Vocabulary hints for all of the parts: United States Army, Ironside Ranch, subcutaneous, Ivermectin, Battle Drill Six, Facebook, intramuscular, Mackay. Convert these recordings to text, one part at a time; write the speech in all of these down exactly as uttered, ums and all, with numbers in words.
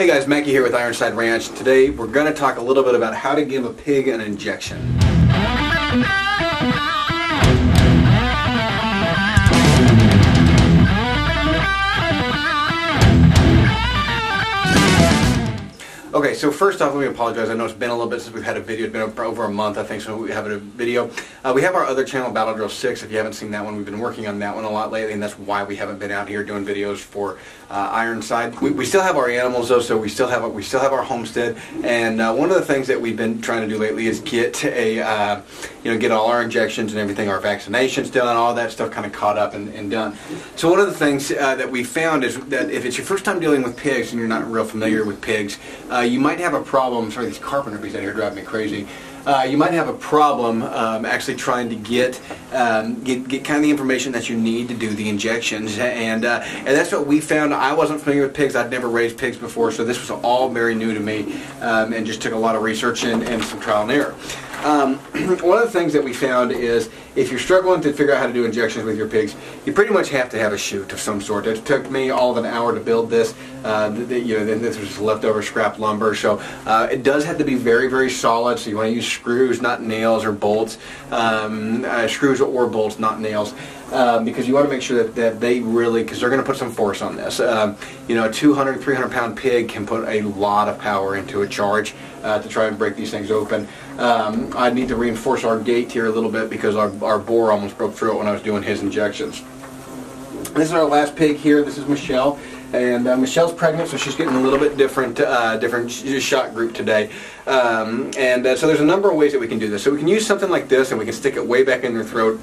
Hey guys, Mackay here with Ironside Ranch. Today we're going to talk a little bit about how to give a pig an injection. Okay, so first off, let me apologize. I know it's been a little bit since we've had a video. It's been over a month, I think, so we haven't had a video. Uh, we have our other channel, Battle Drill Six. If you haven't seen that one, we've been working on that one a lot lately, and that's why we haven't been out here doing videos for uh, Ironside. We, we still have our animals though, so we still have we still have our homestead. And uh, one of the things that we've been trying to do lately is get a uh, you know get all our injections and everything, our vaccinations done, all that stuff kind of caught up and, and done. So one of the things uh, that we found is that if it's your first time dealing with pigs and you're not real familiar with pigs. Uh, Uh, you might have a problem. Sorry, these carpenter bees out here drive me crazy. Uh, you might have a problem um, actually trying to get, um, get get kind of the information that you need to do the injections, and uh, and that's what we found. I wasn't familiar with pigs. I'd never raised pigs before, so this was all very new to me, um, and just took a lot of research and, and some trial and error. Um, one of the things that we found is if you're struggling to figure out how to do injections with your pigs, you pretty much have to have a chute of some sort. It took me all of an hour to build this. Uh, the, you know, then this was leftover scrap lumber, so uh, it does have to be very, very solid. So you want to use screws, not nails or bolts. Um, uh, screws or bolts, not nails. Um, because you want to make sure that, that they really, because they're going to put some force on this. Um, you know, a two hundred, three hundred pound pig can put a lot of power into a charge uh, to try and break these things open. Um, I need to reinforce our gate here a little bit because our, our boar almost broke through it when I was doing his injections. This is our last pig here. This is Michelle. And uh, Michelle's pregnant, so she's getting a little bit different, uh, different shot group today. Um, and uh, so there's a number of ways that we can do this. So we can use something like this, and we can stick it way back in their throat.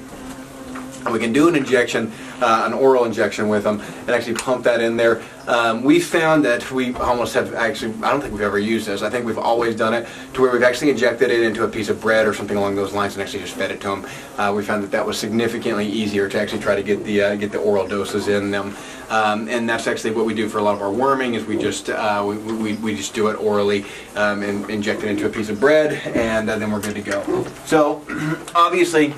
And we can do an injection, uh, an oral injection with them, and actually pump that in there. Um, we found that we almost have actually, I don't think we've ever used this. I think we've always done it to where we've actually injected it into a piece of bread or something along those lines and actually just fed it to them. Uh, we found that that was significantly easier to actually try to get the, uh, get the oral doses in them. Um, and that's actually what we do for a lot of our worming is we just, uh, we, we, we just do it orally um, and inject it into a piece of bread, and uh, then we're good to go. So, obviously,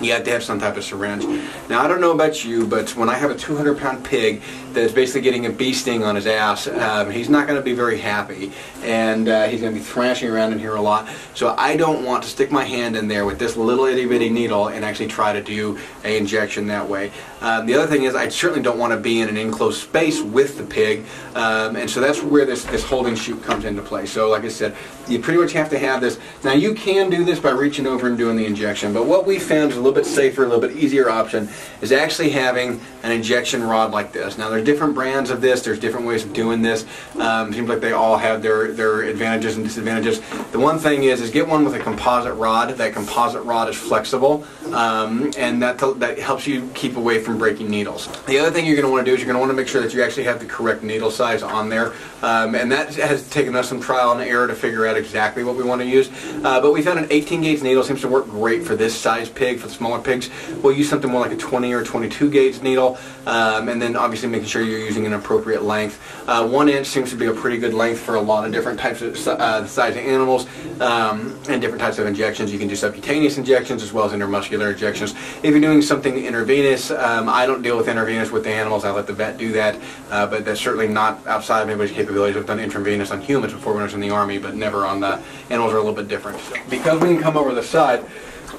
you have to have some type of syringe. Now I don't know about you, but when I have a two hundred pound pig that's basically getting a bee sting on his ass, um, he's not going to be very happy, and uh, he's going to be thrashing around in here a lot. So I don't want to stick my hand in there with this little itty bitty needle and actually try to do an injection that way. Um, the other thing is I certainly don't want to be in an enclosed space with the pig, um, and so that's where this, this holding chute comes into play. So like I said, you pretty much have to have this. Now you can do this by reaching over and doing the injection, but what we found is a little bit safer, a little bit easier option is actually having an injection rod like this. Now there's different brands of this, there's different ways of doing this. Um, seems like they all have their, their advantages and disadvantages. The one thing is, is get one with a composite rod. That composite rod is flexible, um, and that, that helps you keep away from breaking needles. The other thing you're going to want to do is you're going to want to make sure that you actually have the correct needle size on there, um, and that has taken us some trial and error to figure out exactly what we want to use. Uh, but we found an eighteen gauge needle seems to work great for this size pig. For smaller pigs, we'll use something more like a twenty or twenty-two gauge needle, um, and then obviously making sure you're using an appropriate length. Uh, one inch seems to be a pretty good length for a lot of different types of uh, size of animals, um, and different types of injections. You can do subcutaneous injections as well as intramuscular injections. If you're doing something intravenous, um, I don't deal with intravenous with the animals. I let the vet do that, uh, but that's certainly not outside of anybody's capabilities. I've done intravenous on humans before when I was in the Army, but never on the animals. Are a little bit different. So, because we can come over the side,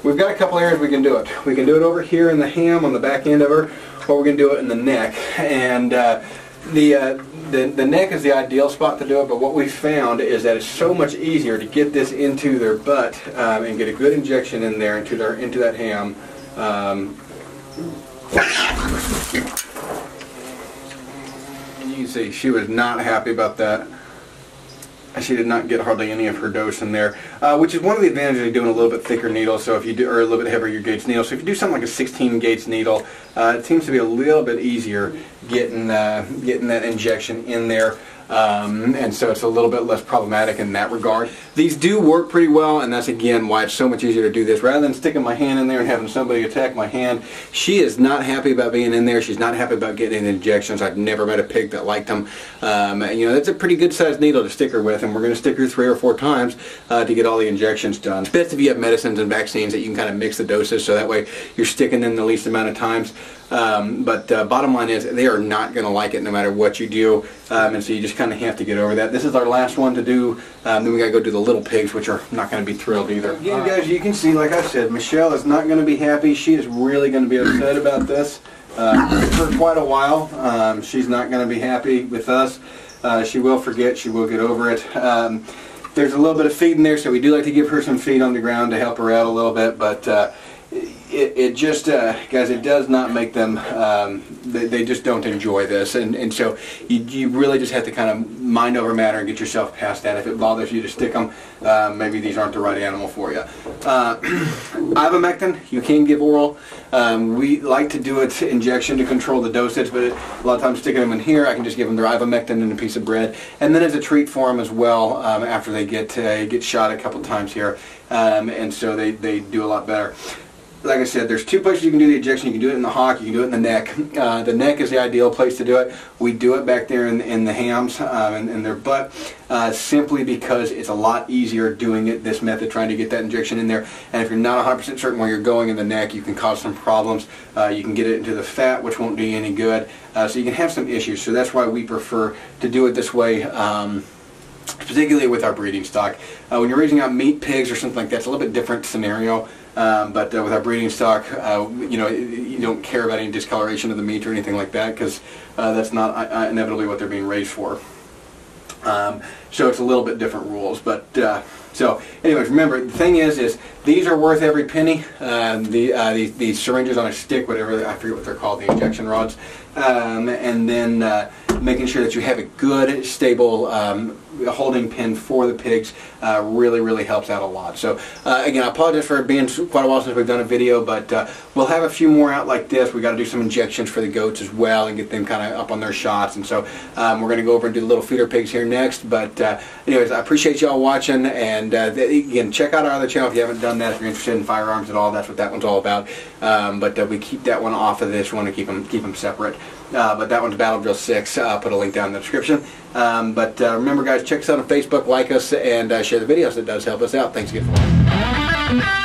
we've got a couple areas we can do it. We can do it over here in the ham on the back end of her, or we can do it in the neck. And uh, the, uh, the the neck is the ideal spot to do it, but what we found is that it's so much easier to get this into their butt um, and get a good injection in there into their into that ham. Um, you can see she was not happy about that. She did not get hardly any of her dose in there, uh, which is one of the advantages of doing a little bit thicker needle. So if you do, or a little bit heavier gauge needle. So if you do something like a sixteen gauge needle, uh, it seems to be a little bit easier getting uh, getting that injection in there. Um, and so it's a little bit less problematic in that regard. These do work pretty well, and that's again why it's so much easier to do this. Rather than sticking my hand in there and having somebody attack my hand, she is not happy about being in there. She's not happy about getting injections. I've never met a pig that liked them. Um, and, you know, that's a pretty good sized needle to stick her with, and we're going to stick her three or four times uh, to get all the injections done. It's best if you have medicines and vaccines that you can kind of mix the doses so that way you're sticking in the least amount of times. Um, but uh, bottom line is they are not going to like it no matter what you do, um, and so you just kind of have to get over that. This is our last one to do, um, then we got to go do the little pigs, which are not going to be thrilled either. You guys, you can see, like I said, Michelle is not going to be happy. She is really going to be upset about this uh, for quite a while. Um, she's not going to be happy with us. Uh, she will forget. She will get over it. Um, there's a little bit of feed in there, so we do like to give her some feed on the ground to help her out a little bit, but uh, It, it just, uh, guys, it does not make them, um, they, they just don't enjoy this. And, and so you, you really just have to kind of mind over matter and get yourself past that. If it bothers you to stick them, uh, maybe these aren't the right animal for you. Uh, Ivermectin, you can give oral. Um, we like to do it injection to control the dosage, but it, a lot of times sticking them in here, I can just give them their ivermectin and a piece of bread. And then as a treat for them as well, um, after they get, uh, get shot a couple times here. Um, and so they, they do a lot better. Like I said, there's two places you can do the injection. You can do it in the hock, you can do it in the neck. Uh, the neck is the ideal place to do it. We do it back there in, in the hams um, and, and their butt uh, simply because it's a lot easier doing it this method, trying to get that injection in there. And if you're not one hundred percent certain where you're going in the neck, you can cause some problems. Uh, you can get it into the fat, which won't do you any good. Uh, so you can have some issues. So that's why we prefer to do it this way. Um, particularly with our breeding stock. Uh, when you're raising out meat pigs or something like that, it's a little bit different scenario, um, but uh, with our breeding stock, uh, you know, you don't care about any discoloration of the meat or anything like that because uh, that's not uh, inevitably what they're being raised for. Um, so it's a little bit different rules, but uh, so anyways, remember, the thing is, is these are worth every penny. Um, the, uh, the, the syringes on a stick, whatever, I forget what they're called, the injection rods, um, and then uh, making sure that you have a good, stable um, holding pen for the pigs uh, really, really helps out a lot. So uh, again, I apologize for it being quite a while since we've done a video, but uh, we'll have a few more out like this. We've got to do some injections for the goats as well and get them kind of up on their shots, and so um, we're going to go over and do the little feeder pigs here next, but uh, anyways, I appreciate y'all watching, and uh, again, check out our other channel if you haven't done that. If you're interested in firearms at all, that's what that one's all about, um, but uh, we keep that one off of this one to keep them, keep them separate. Uh, but that one's Battle Drill Six. I'll uh, put a link down in the description. Um, but uh, remember, guys, check us out on Facebook, like us, and uh, share the videos. It does help us out. Thanks again for watching.